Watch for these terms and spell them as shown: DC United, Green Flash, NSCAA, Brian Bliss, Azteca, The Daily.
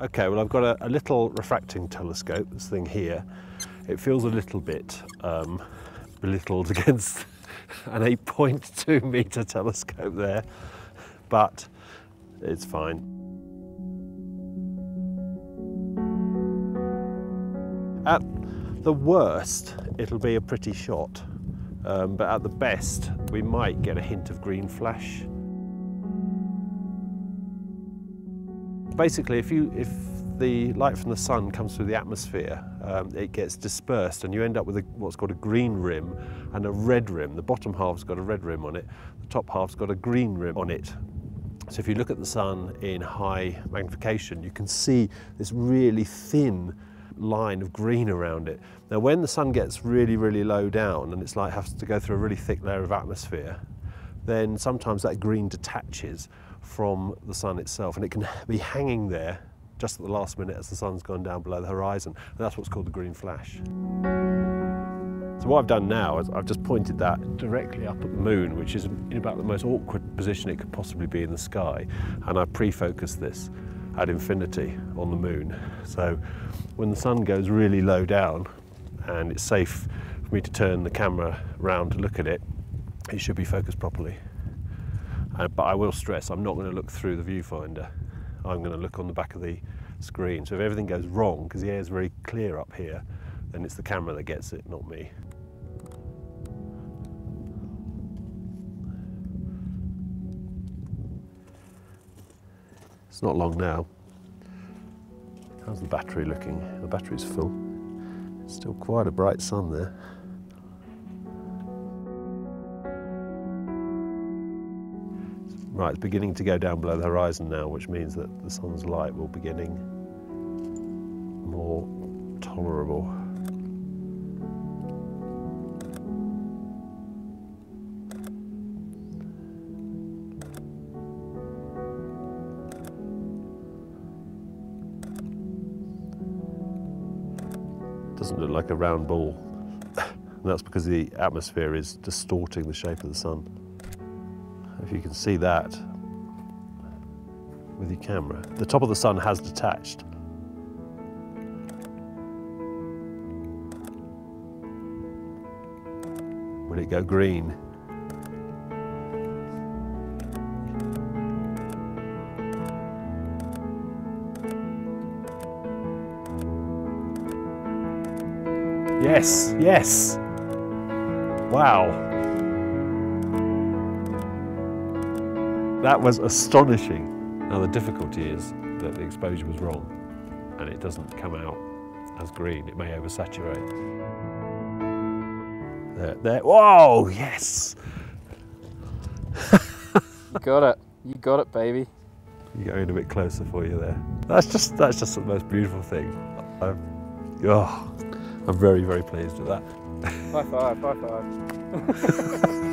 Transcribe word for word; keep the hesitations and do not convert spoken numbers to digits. Okay, well I've got a, a little refracting telescope, this thing here. It feels a little bit um, belittled against an eight point two metre telescope there, but it's fine. At the worst, it'll be a pretty shot, um, but at the best, we might get a hint of green flash. Basically, if, you, if the light from the sun comes through the atmosphere, um, it gets dispersed and you end up with a, what's called a green rim and a red rim. The bottom half's got a red rim on it, the top half's got a green rim on it. So if you look at the sun in high magnification, you can see this really thin line of green around it. Now when the sun gets really, really low down and its light has to go through a really thick layer of atmosphere, then sometimes that green detaches from the sun itself, and it can be hanging there just at the last minute as the sun's gone down below the horizon, and that's what's called the green flash. So what I've done now is I've just pointed that directly up at the moon, which is in about the most awkward position it could possibly be in the sky, and I pre-focused this at infinity on the moon. So when the sun goes really low down and it's safe for me to turn the camera round to look at it, it should be focused properly. Uh, but I will stress, I'm not going to look through the viewfinder. I'm going to look on the back of the screen. So if everything goes wrong, because the air's very clear up here, then it's the camera that gets it, not me. It's not long now. How's the battery looking? The battery's full. It's still quite a bright sun there. Right, it's beginning to go down below the horizon now, which means that the sun's light will be getting more tolerable. It doesn't look like a round ball. And that's because the atmosphere is distorting the shape of the sun. If you can see that with your camera. The top of the sun has detached. Will it go green? Yes, yes. Wow. That was astonishing. Now the difficulty is that the exposure was wrong and it doesn't come out as green. It may oversaturate. There, there. Whoa, yes! You got it. You got it, baby. You're going a bit closer for you there. That's just, that's just the most beautiful thing. I'm, oh, I'm very, very pleased with that. High five, high five.